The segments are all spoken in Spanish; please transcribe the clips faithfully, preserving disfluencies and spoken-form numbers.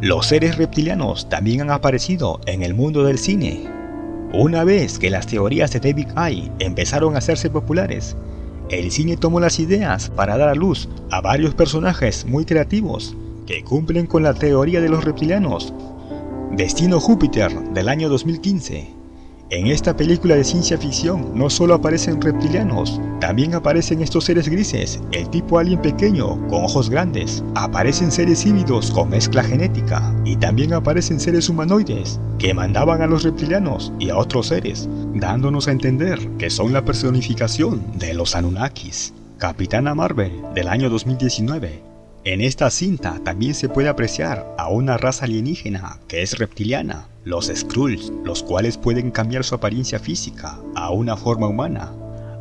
Los seres reptilianos también han aparecido en el mundo del cine. Una vez que las teorías de David I empezaron a hacerse populares, el cine tomó las ideas para dar a luz a varios personajes muy creativos que cumplen con la teoría de los reptilianos. Destino Júpiter, del año dos mil quince. En esta película de ciencia ficción no solo aparecen reptilianos, también aparecen estos seres grises, el tipo alien pequeño con ojos grandes, aparecen seres híbridos con mezcla genética y también aparecen seres humanoides que mandaban a los reptilianos y a otros seres, dándonos a entender que son la personificación de los Anunnakis. Capitana Marvel, del año dos mil diecinueve. En esta cinta también se puede apreciar a una raza alienígena que es reptiliana, los Skrulls, los cuales pueden cambiar su apariencia física a una forma humana.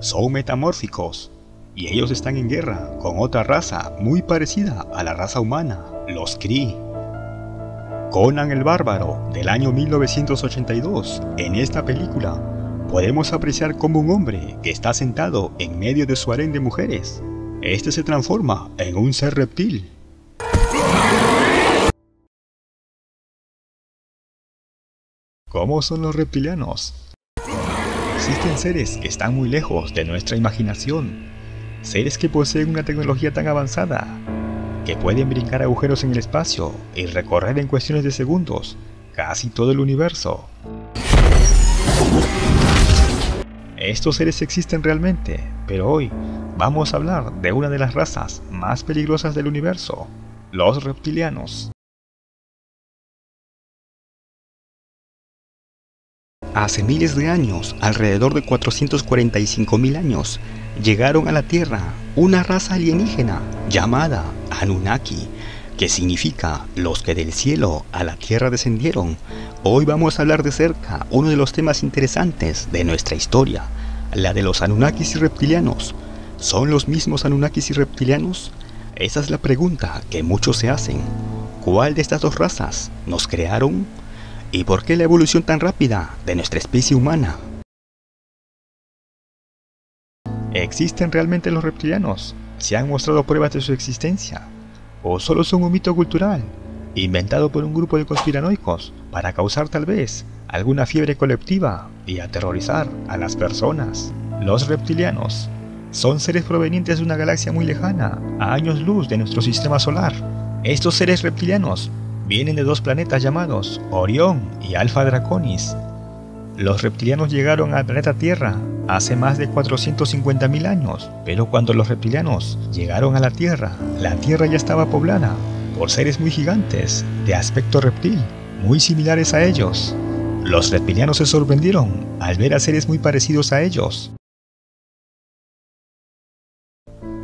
Son metamórficos y ellos están en guerra con otra raza muy parecida a la raza humana, los Kree. Conan el Bárbaro, del año mil novecientos ochenta y dos. En esta película podemos apreciar como un hombre que está sentado en medio de su harén de mujeres. Este se transforma en un ser reptil. ¿Cómo son los reptilianos? Existen seres que están muy lejos de nuestra imaginación, seres que poseen una tecnología tan avanzada que pueden brincar agujeros en el espacio y recorrer en cuestiones de segundos casi todo el universo. Estos seres existen realmente, pero hoy vamos a hablar de una de las razas más peligrosas del universo, los reptilianos. Hace miles de años, alrededor de cuatrocientos cuarenta y cinco mil años, llegaron a la Tierra una raza alienígena llamada Anunnaki, que significa los que del cielo a la tierra descendieron. Hoy vamos a hablar de cerca uno de los temas interesantes de nuestra historia, la de los Anunnakis y reptilianos. ¿Son los mismos Anunnakis y reptilianos? Esa es la pregunta que muchos se hacen. ¿Cuál de estas dos razas nos crearon? ¿Y por qué la evolución tan rápida de nuestra especie humana? ¿Existen realmente los reptilianos? ¿Se han mostrado pruebas de su existencia? ¿O solo son un mito cultural, inventado por un grupo de conspiranoicos para causar tal vez alguna fiebre colectiva y aterrorizar a las personas? Los reptilianos son seres provenientes de una galaxia muy lejana, a años luz de nuestro sistema solar. Estos seres reptilianos vienen de dos planetas llamados Orión y Alpha Draconis. Los reptilianos llegaron al planeta Tierra hace más de cuatrocientos cincuenta mil años, pero cuando los reptilianos llegaron a la Tierra, la Tierra ya estaba poblada por seres muy gigantes de aspecto reptil, muy similares a ellos. Los reptilianos se sorprendieron al ver a seres muy parecidos a ellos.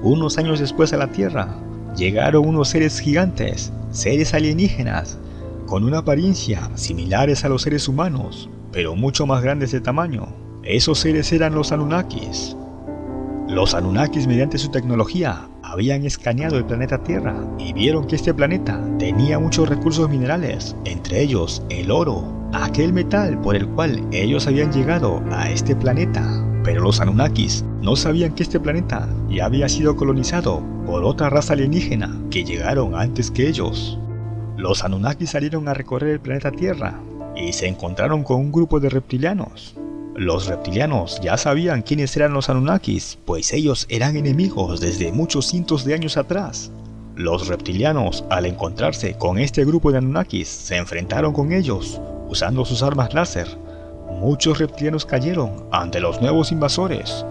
Unos años después a la Tierra, llegaron unos seres gigantes, seres alienígenas, con una apariencia similares a los seres humanos, pero mucho más grandes de tamaño. Esos seres eran los Anunnakis. Los Anunnakis, mediante su tecnología, habían escaneado el planeta Tierra y vieron que este planeta tenía muchos recursos minerales, entre ellos el oro, aquel metal por el cual ellos habían llegado a este planeta. Pero los Anunnakis no sabían que este planeta ya había sido colonizado por otra raza alienígena que llegaron antes que ellos. Los Anunnakis salieron a recorrer el planeta Tierra y se encontraron con un grupo de reptilianos. Los reptilianos ya sabían quiénes eran los Anunnakis, pues ellos eran enemigos desde muchos cientos de años atrás. Los reptilianos, al encontrarse con este grupo de Anunnakis, se enfrentaron con ellos usando sus armas láser. Muchos reptilianos cayeron ante los nuevos invasores.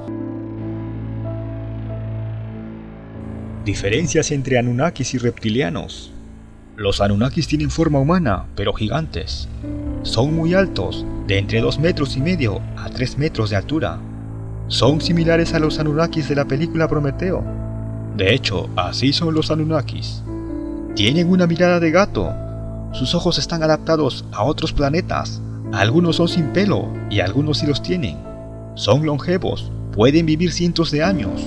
Diferencias entre Anunnakis y reptilianos. Los Anunnakis tienen forma humana, pero gigantes. Son muy altos, de entre dos metros y medio a tres metros de altura. Son similares a los Anunnakis de la película Prometeo. De hecho, así son los Anunnakis. Tienen una mirada de gato. Sus ojos están adaptados a otros planetas. Algunos son sin pelo y algunos sí los tienen. Son longevos, pueden vivir cientos de años.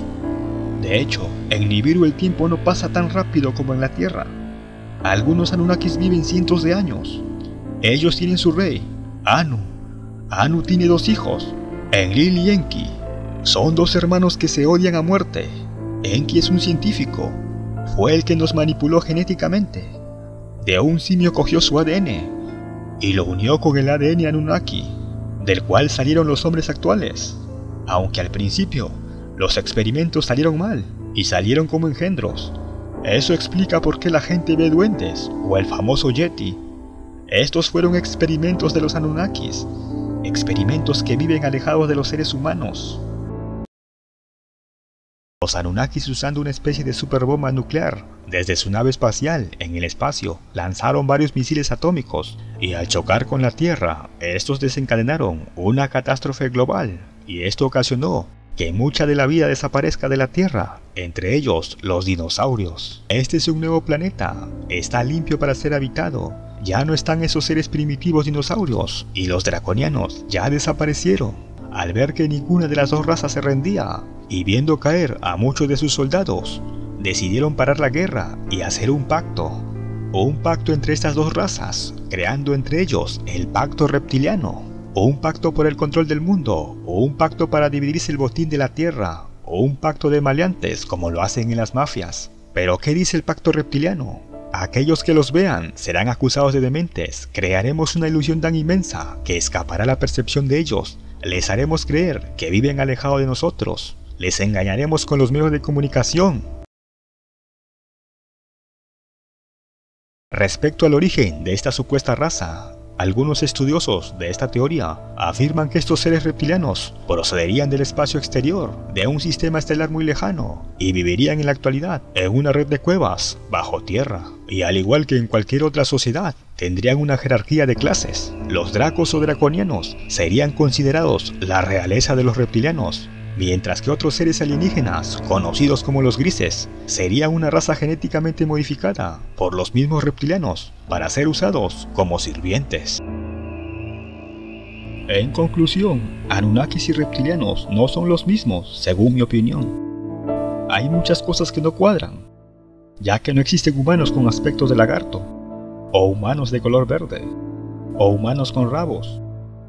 De hecho, en Nibiru el tiempo no pasa tan rápido como en la Tierra. Algunos Anunnakis viven cientos de años. Ellos tienen su rey, Anu. Anu tiene dos hijos, Enlil y Enki. Son dos hermanos que se odian a muerte. Enki es un científico. Fue el que nos manipuló genéticamente. de un simio cogió su A D N y lo unió con el A D N Anunnaki, del cual salieron los hombres actuales, aunque al principio los experimentos salieron mal y salieron como engendros. Eso explica por qué la gente ve duendes o el famoso Yeti. Estos fueron experimentos de los Anunnakis, experimentos que viven alejados de los seres humanos. Los Anunnakis, usando una especie de superbomba nuclear desde su nave espacial en el espacio, lanzaron varios misiles atómicos y al chocar con la Tierra, estos desencadenaron una catástrofe global, y esto ocasionó que mucha de la vida desaparezca de la Tierra, entre ellos los dinosaurios. Este es un nuevo planeta, está limpio para ser habitado, ya no están esos seres primitivos dinosaurios, y los draconianos ya desaparecieron. Al ver que ninguna de las dos razas se rendía, y viendo caer a muchos de sus soldados, decidieron parar la guerra y hacer un pacto. Un pacto entre estas dos razas, creando entre ellos el pacto reptiliano. Un pacto por el control del mundo, o un pacto para dividirse el botín de la tierra, o un pacto de maleantes como lo hacen en las mafias. ¿Pero qué dice el pacto reptiliano? Aquellos que los vean serán acusados de dementes, crearemos una ilusión tan inmensa que escapará la percepción de ellos, les haremos creer que viven alejados de nosotros, les engañaremos con los medios de comunicación. Respecto al origen de esta supuesta raza, algunos estudiosos de esta teoría afirman que estos seres reptilianos procederían del espacio exterior, de un sistema estelar muy lejano, y vivirían en la actualidad en una red de cuevas bajo tierra. Y al igual que en cualquier otra sociedad, tendrían una jerarquía de clases. Los dracos o draconianos serían considerados la realeza de los reptilianos, mientras que otros seres alienígenas, conocidos como los grises, serían una raza genéticamente modificada por los mismos reptilianos para ser usados como sirvientes. En conclusión, Anunnakis y reptilianos no son los mismos, según mi opinión. Hay muchas cosas que no cuadran, ya que no existen humanos con aspectos de lagarto, o humanos de color verde, o humanos con rabos.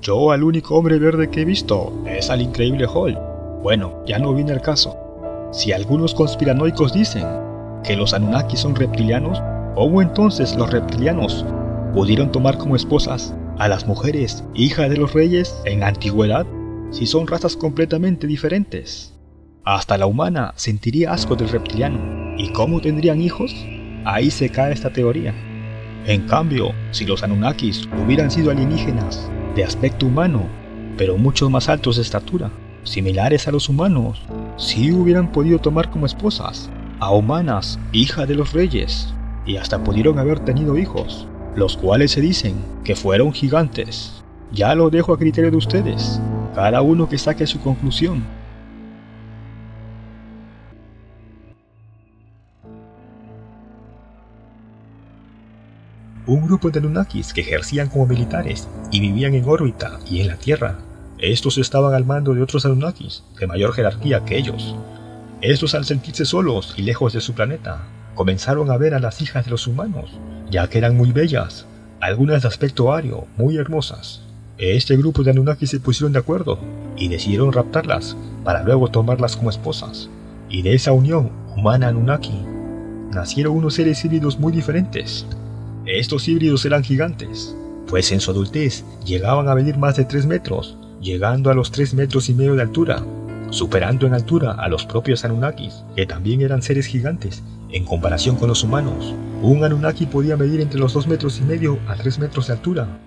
Yo al único hombre verde que he visto es al increíble Hulk. Bueno, ya no viene el caso. Si algunos conspiranoicos dicen que los Anunnaki son reptilianos, ¿cómo entonces los reptilianos pudieron tomar como esposas a las mujeres hijas de los reyes en antigüedad, si son razas completamente diferentes? Hasta la humana sentiría asco del reptiliano. ¿Y cómo tendrían hijos? Ahí se cae esta teoría. En cambio, si los Anunnakis hubieran sido alienígenas de aspecto humano, pero mucho más altos de estatura, similares a los humanos, sí hubieran podido tomar como esposas a humanas, hijas de los reyes, y hasta pudieron haber tenido hijos, los cuales se dicen que fueron gigantes. Ya lo dejo a criterio de ustedes, cada uno que saque su conclusión. Un grupo de Anunnakis que ejercían como militares y vivían en órbita y en la Tierra. Estos estaban al mando de otros Anunnakis de mayor jerarquía que ellos. Estos, al sentirse solos y lejos de su planeta, comenzaron a ver a las hijas de los humanos, ya que eran muy bellas, algunas de aspecto ario, muy hermosas. Este grupo de Anunnakis se pusieron de acuerdo y decidieron raptarlas para luego tomarlas como esposas. Y de esa unión humana-Anunnaki nacieron unos seres híbridos muy diferentes. Estos híbridos eran gigantes, pues en su adultez llegaban a medir más de tres metros, llegando a los tres metros y medio de altura, superando en altura a los propios Anunnakis, que también eran seres gigantes en comparación con los humanos. Un Anunnaki podía medir entre los dos metros y medio a tres metros de altura.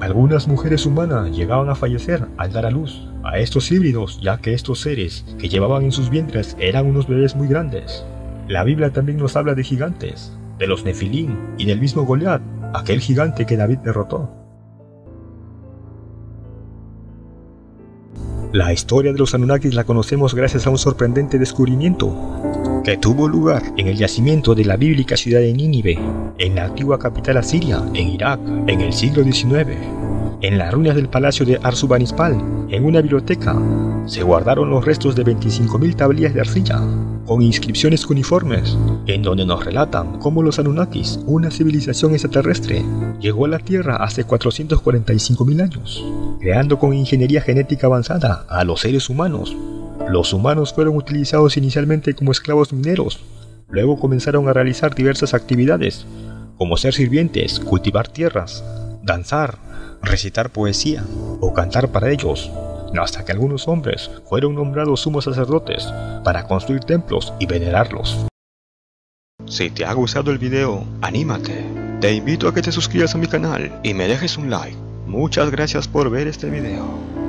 Algunas mujeres humanas llegaban a fallecer al dar a luz a estos híbridos, ya que estos seres que llevaban en sus vientres eran unos bebés muy grandes. La Biblia también nos habla de gigantes, de los Nephilim y del mismo Goliat, aquel gigante que David derrotó. La historia de los Anunnakis la conocemos gracias a un sorprendente descubrimiento que tuvo lugar en el yacimiento de la bíblica ciudad de Nínive, en la antigua capital asiria, en Irak, en el siglo diecinueve. En las ruinas del palacio de Arzubanispal, en una biblioteca, se guardaron los restos de veinticinco mil tablillas de arcilla, con inscripciones cuneiformes, en donde nos relatan cómo los Anunnakis, una civilización extraterrestre, llegó a la Tierra hace cuatrocientos cuarenta y cinco mil años, creando con ingeniería genética avanzada a los seres humanos. Los humanos fueron utilizados inicialmente como esclavos mineros, luego comenzaron a realizar diversas actividades, como ser sirvientes, cultivar tierras, danzar, recitar poesía o cantar para ellos, hasta que algunos hombres fueron nombrados sumos sacerdotes para construir templos y venerarlos. Si te ha gustado el video, anímate. Te invito a que te suscribas a mi canal y me dejes un like. Muchas gracias por ver este video.